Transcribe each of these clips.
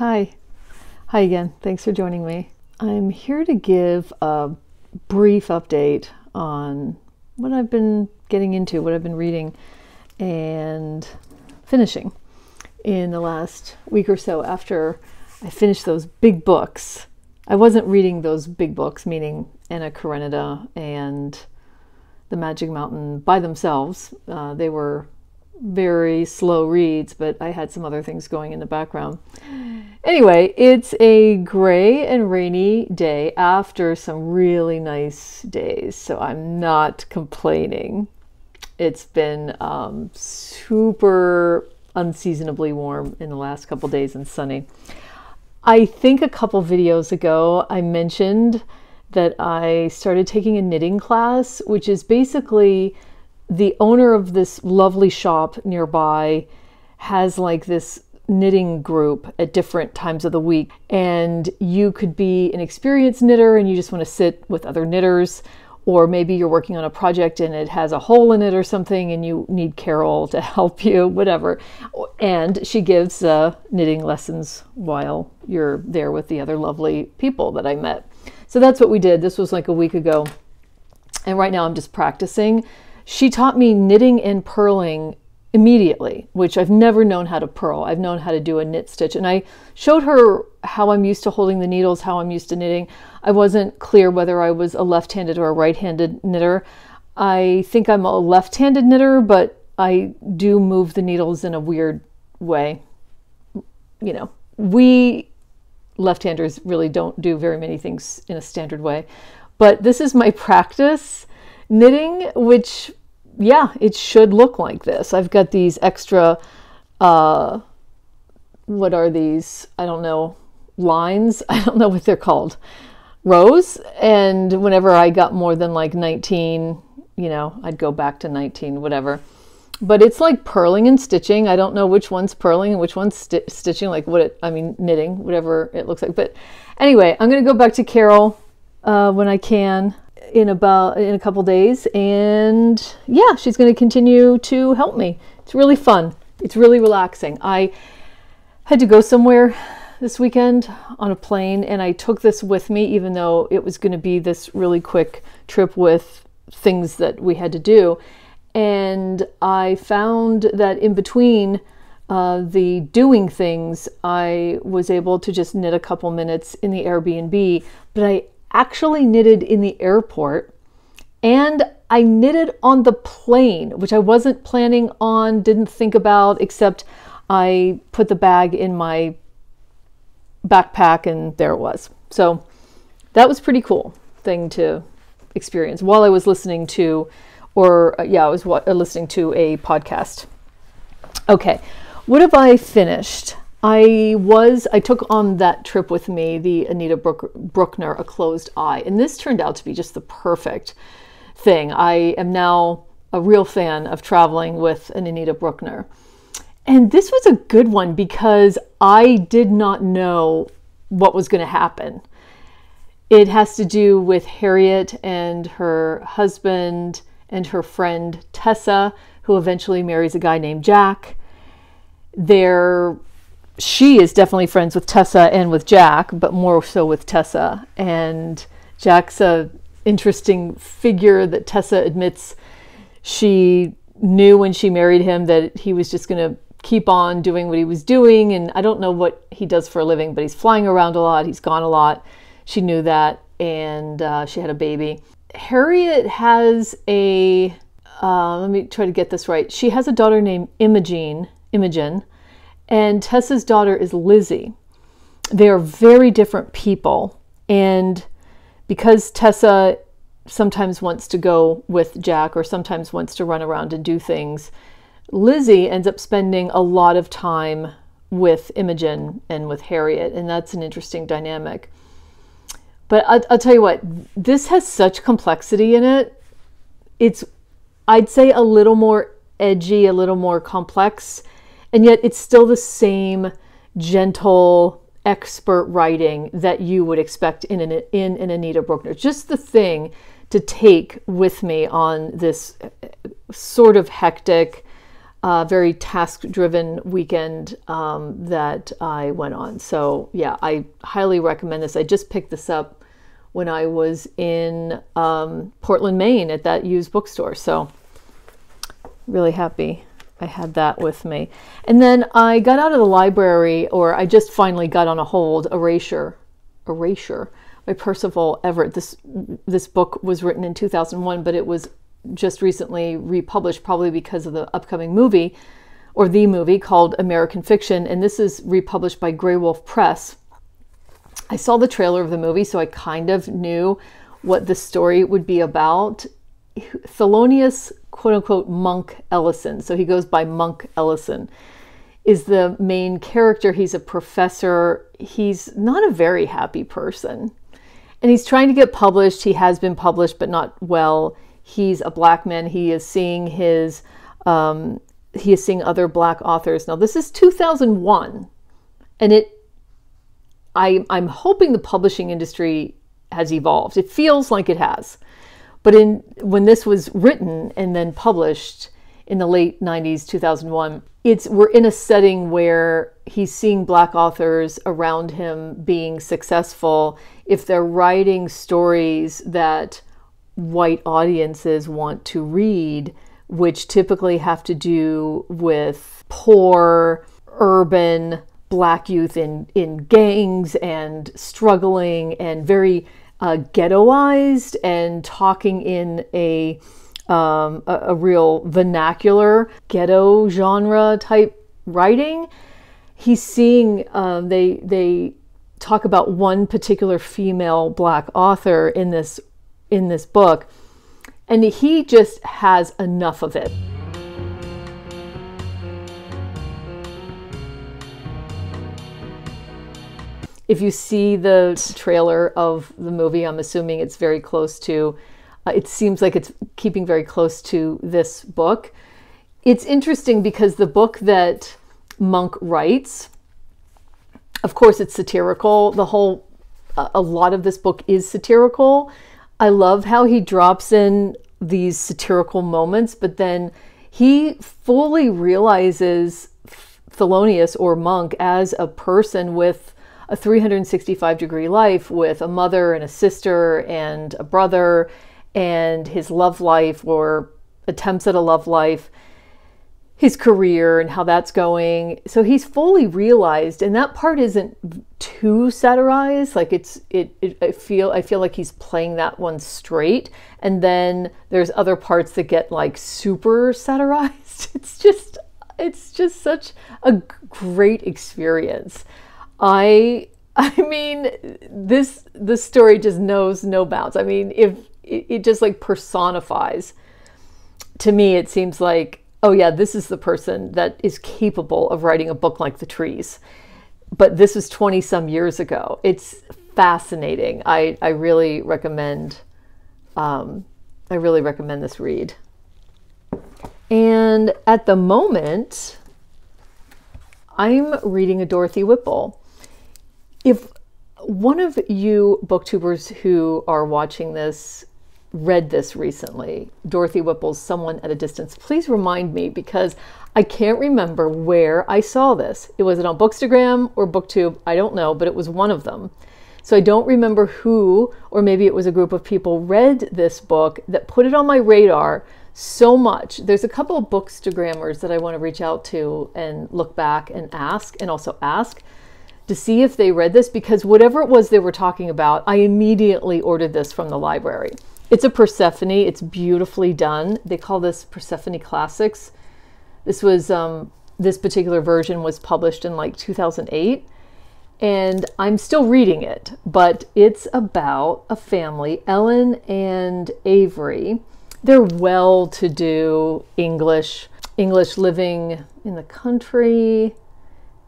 Hi again. Thanks for joining me. I'm here to give a brief update on what I've been getting into, what I've been reading and finishing in the last week or so after I finished those big books. I wasn't reading those big books, meaning Anna Karenina and The Magic Mountain by themselves. They were very slow reads, but I had some other things going in the background. Anyway, it's a gray and rainy day after some really nice days, so I'm not complaining. It's been super unseasonably warm in the last couple days and sunny. I think a couple videos ago I mentioned that I started taking a knitting class, which is basically the owner of this lovely shop nearby has like this knitting group at different times of the week, and you could be an experienced knitter and you just want to sit with other knitters, or maybe you're working on a project and it has a hole in it or something and you need Carol to help you, whatever. And she gives knitting lessons while you're there with the other lovely people that I met. So that's what we did. This was like a week ago, and right now I'm just practicing. She taught me knitting and purling immediately, which I've never known how to purl. I've known how to do a knit stitch, and I showed her how I'm used to holding the needles, how I'm used to knitting. I wasn't clear whether I was a left-handed or a right-handed knitter. I think I'm a left-handed knitter, but I do move the needles in a weird way. You know, we left-handers really don't do very many things in a standard way, but this is my practice knitting, which, yeah, it should look like this. I've got these extra, what are these? I don't know, lines? I don't know what they're called. Rows. And whenever I got more than like 19, you know, I'd go back to 19, whatever. But it's like purling and stitching. I don't know which one's purling and which one's stitching, like what it, I mean, knitting, whatever it looks like. But anyway, I'm going to go back to Carol when I can. In a couple days, and yeah, she's going to continue to help me. It's really fun. It's really relaxing. I had to go somewhere this weekend on a plane, and I took this with me, even though it was going to be this really quick trip with things that we had to do. And I found that in between the doing things, I was able to just knit a couple minutes in the Airbnb, but I actually knitted in the airport, and I knitted on the plane, which I wasn't planning on, didn't think about, except I put the bag in my backpack and there it was. So that was pretty cool thing to experience while I was listening to, or yeah, I was listening to a podcast. Okay, what have I finished? I took on that trip with me, the Anita Brookner, A Closed Eye, and this turned out to be just the perfect thing. I am now a real fan of traveling with an Anita Brookner. And this was a good one because I did not know what was going to happen. It has to do with Harriet and her husband and her friend Tessa, who eventually marries a guy named Jack. She is definitely friends with Tessa and with Jack, but more so with Tessa. And Jack's an interesting figure that Tessa admits she knew when she married him that he was just going to keep on doing what he was doing. And I don't know what he does for a living, but he's flying around a lot. He's gone a lot. She knew that. And she had a baby. Harriet has a, let me try to get this right. She has a daughter named Imogen. And Tessa's daughter is Lizzie. They are very different people. And because Tessa sometimes wants to go with Jack or sometimes wants to run around and do things, Lizzie ends up spending a lot of time with Imogen and with Harriet. And that's an interesting dynamic. But I'll tell you what, this has such complexity in it. It's, I'd say, a little more edgy, a little more complex. And yet it's still the same gentle, expert writing that you would expect in an Anita Brookner. Just the thing to take with me on this sort of hectic, very task-driven weekend that I went on. So yeah, I highly recommend this. I just picked this up when I was in Portland, Maine at that used bookstore. So really happy I had that with me. And then I got out of the library, or I just finally got on a hold, Erasure by Percival Everett. This book was written in 2001, but it was just recently republished, probably because of the upcoming movie, or the movie, called American Fiction, and this is republished by Graywolf Press. I saw the trailer of the movie, so I kind of knew what the story would be about. Thelonious, quote-unquote, Monk Ellison, so he goes by Monk Ellison, is the main character. He's a professor. He's not a very happy person, and he's trying to get published. He has been published, but not well. He's a black man. He is seeing his, he is seeing other black authors. Now this is 2001, and I'm hoping the publishing industry has evolved. It feels like it has, but when this was written and then published in the late 90s, 2001, we're in a setting where he's seeing black authors around him being successful if they're writing stories that white audiences want to read, which typically have to do with poor, urban, black youth in gangs and struggling and very ghettoized and talking in a real vernacular ghetto genre type writing. He's seeing they talk about one particular female black author in this book, and he just has enough of it. If you see the trailer of the movie, I'm assuming it's very close to, it seems like it's keeping very close to this book. It's interesting because the book that Monk writes, of course it's satirical. A lot of this book is satirical. I love how he drops in these satirical moments, but then he fully realizes Thelonious, or Monk, as a person with a 365-degree life, with a mother and a sister and a brother, and his love life, or attempts at a love life, his career and how that's going. So he's fully realized, and that part isn't too satirized. Like I feel like he's playing that one straight, and then there's other parts that get like super satirized. It's just such a great experience. I mean, this story just knows no bounds. I mean, if it just like personifies to me, it seems like, oh yeah, this is the person that is capable of writing a book like The Trees. But this was 20-some years ago. It's fascinating. I really recommend this read. And at the moment, I'm reading a Dorothy Whipple. If one of you booktubers who are watching this read this recently, Dorothy Whipple's Someone at a Distance, please remind me, because I can't remember where I saw this. It was on Bookstagram or BookTube, I don't know, but it was one of them. So I don't remember who, or maybe it was a group of people, read this book that put it on my radar so much. There's a couple of Bookstagrammers that I want to reach out to and look back and ask, and also ask to see if they read this, because whatever it was they were talking about, I immediately ordered this from the library. It's a Persephone. It's beautifully done. They call this Persephone Classics. This was, this particular version was published in like 2008, and I'm still reading it, but it's about a family, Ellen and Avery. They're well-to-do English living in the country,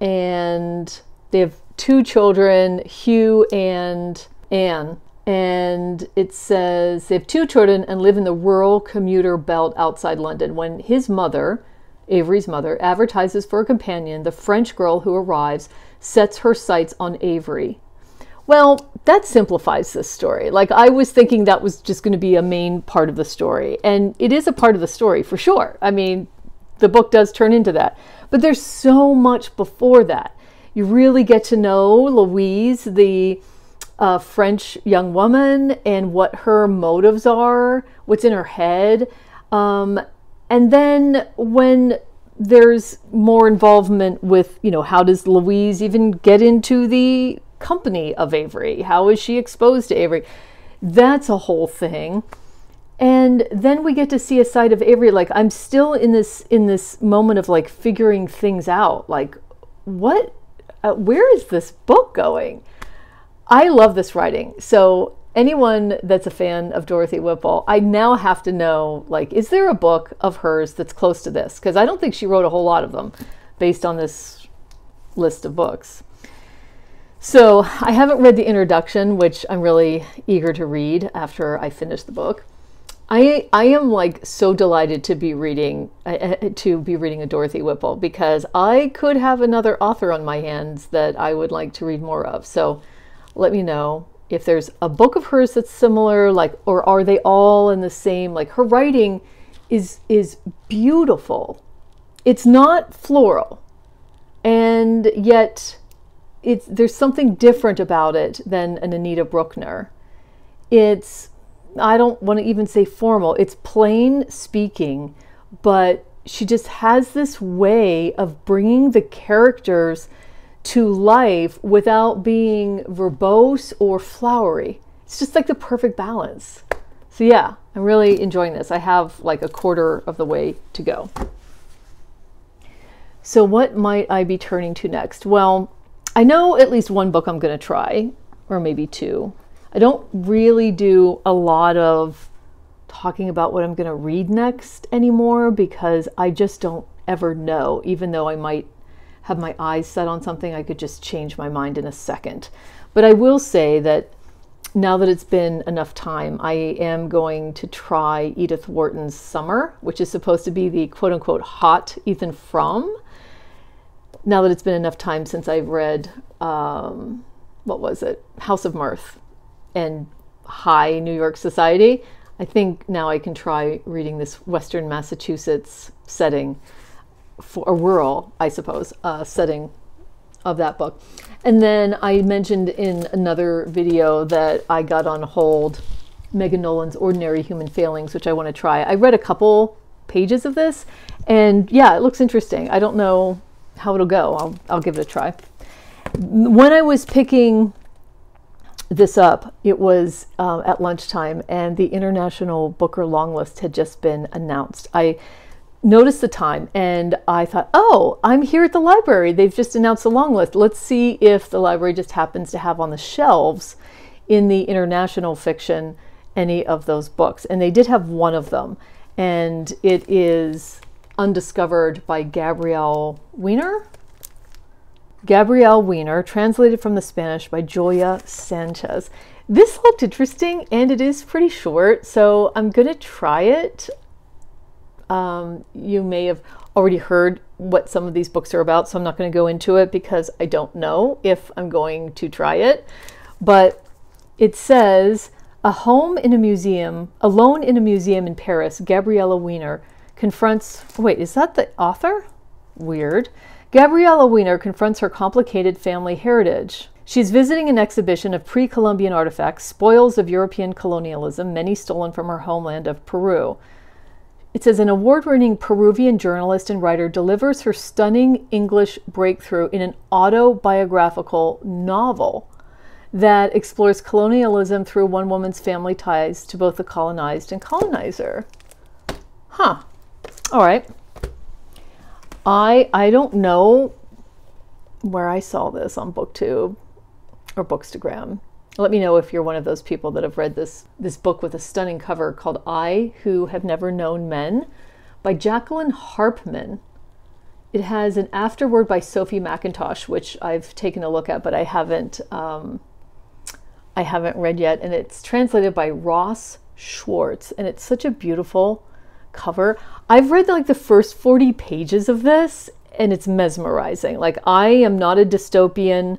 and they have two children, Hugh and Anne. And it says they have two children and live in the rural commuter belt outside London. When his mother, Avery's mother, advertises for a companion, the French girl who arrives sets her sights on Avery. Well, that simplifies this story. Like, I was thinking that was just going to be a main part of the story. And it is a part of the story for sure. I mean, the book does turn into that. But there's so much before that. You really get to know Louise, the French young woman, and what her motives are, what's in her head. And then when there's more involvement with, you know, how does Louise even get into the company of Avery? How is she exposed to Avery? That's a whole thing. And then we get to see a side of Avery, like, I'm still in this moment of, like, figuring things out. Like, what, where is this book going? I love this writing. So anyone that's a fan of Dorothy Whipple, I now have to know, like, is there a book of hers that's close to this? Because I don't think she wrote a whole lot of them based on this list of books. So I haven't read the introduction, which I'm really eager to read after I finish the book. I am, like, so delighted to be reading a Dorothy Whipple, because I could have another author on my hands that I would like to read more of. So let me know if there's a book of hers that's similar, like, or are they all in the same? Like, her writing is beautiful. It's not floral, and yet there's something different about it than an Anita Brookner. It's, I don't want to even say formal. It's plain speaking, but she just has this way of bringing the characters to life without being verbose or flowery. It's just like the perfect balance. So yeah, I'm really enjoying this. I have like a quarter of the way to go. So what might I be turning to next? Well, I know at least one book I'm going to try, or maybe two. I don't really do a lot of talking about what I'm going to read next anymore, because I just don't ever know. Even though I might have my eyes set on something, I could just change my mind in a second. But I will say that now that it's been enough time, I am going to try Edith Wharton's Summer, which is supposed to be the quote-unquote hot Ethan Frome. Now that it's been enough time since I've read, what was it? House of Mirth and high New York society, I think now I can try reading this Western Massachusetts setting, for a rural, I suppose, setting of that book. And then I mentioned in another video that I got on hold Megan Nolan's Ordinary Human Failings, which I want to try. I read a couple pages of this, and yeah, it looks interesting. I don't know how it'll go. I'll give it a try. When I was picking this up, it was at lunchtime, and the International Booker Longlist had just been announced. I noticed the time and I thought, oh, I'm here at the library. They've just announced the longlist. Let's see if the library just happens to have on the shelves in the international fiction any of those books. And they did have one of them, and it is Undiscovered by Gabriela Wiener. Gabriela Wiener, translated from the Spanish by Joya Sanchez. This looked interesting, and it is pretty short, so I'm going to try it. You may have already heard what some of these books are about, so I'm not going to go into it because I don't know if I'm going to try it. But it says, a home in a museum, alone in a museum in Paris, Gabriela Wiener confronts... Wait, is that the author? Weird. Gabriela Wiener confronts her complicated family heritage. She's visiting an exhibition of pre-Columbian artifacts, spoils of European colonialism, many stolen from her homeland of Peru. It says, an award-winning Peruvian journalist and writer delivers her stunning English breakthrough in an autobiographical novel that explores colonialism through one woman's family ties to both the colonized and colonizer. Huh. All right. I don't know where I saw this on BookTube or Bookstagram. Let me know if you're one of those people that have read this book with a stunning cover called I Who Have Never Known Men by Jacqueline Harpman. It has an afterword by Sophie McIntosh, which I've taken a look at, but I haven't read yet. And it's translated by Ross Schwartz, and it's such a beautiful cover. I've read like the first 40 pages of this, and it's mesmerizing. Like, I am not a dystopian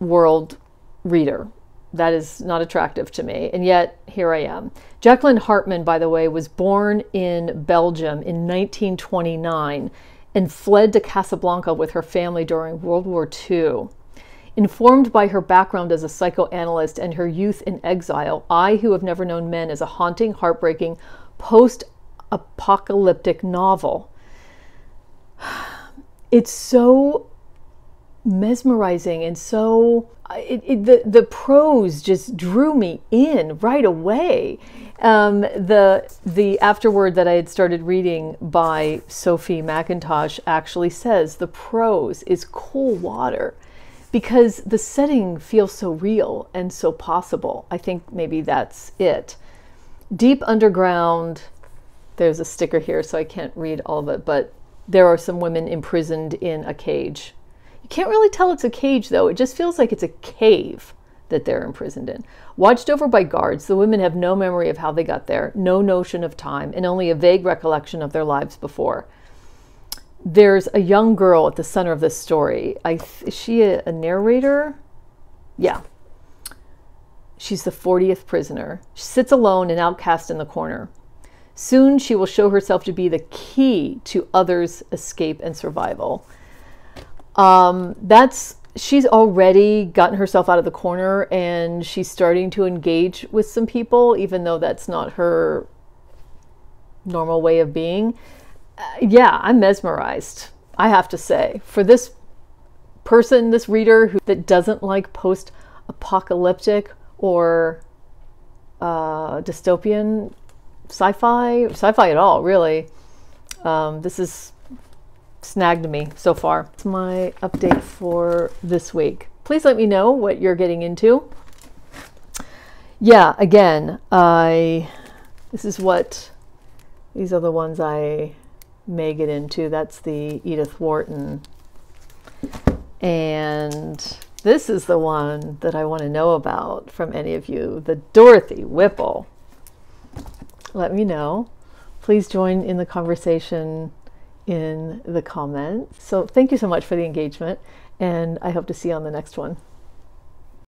world reader. That is not attractive to me, and yet here I am. Jacqueline Harpman, by the way, was born in Belgium in 1929 and fled to Casablanca with her family during World War II. Informed by her background as a psychoanalyst and her youth in exile, I Who Have Never Known Men is a haunting, heartbreaking, post-apocalyptic novel. It's so mesmerizing, and so the prose just drew me in right away. The afterword that I had started reading by Sophie McIntosh actually says the prose is cool water because the setting feels so real and so possible. I think maybe that's it. Deep underground, there's a sticker here so I can't read all of it, but there are some women imprisoned in a cage. Can't really tell it's a cage, though. It just feels like it's a cave that they're imprisoned in. Watched over by guards, the women have no memory of how they got there, no notion of time, and only a vague recollection of their lives before. There's a young girl at the center of this story. Is she a narrator? Yeah. She's the 40th prisoner. She sits alone and outcast in the corner. Soon she will show herself to be the key to others' escape and survival. She's already gotten herself out of the corner, and she's starting to engage with some people, even though that's not her normal way of being. Yeah, I'm mesmerized, I have to say. For this person, this reader that doesn't like post-apocalyptic or dystopian sci-fi at all, really, this is snagged me so far. That's my update for this week. Please let me know what you're getting into. Yeah, again, these are the ones I may get into. That's the Edith Wharton. And this is the one that I want to know about from any of you, the Dorothy Whipple. Let me know. Please join in the conversation in the comments. So thank you so much for the engagement, and I hope to see you on the next one.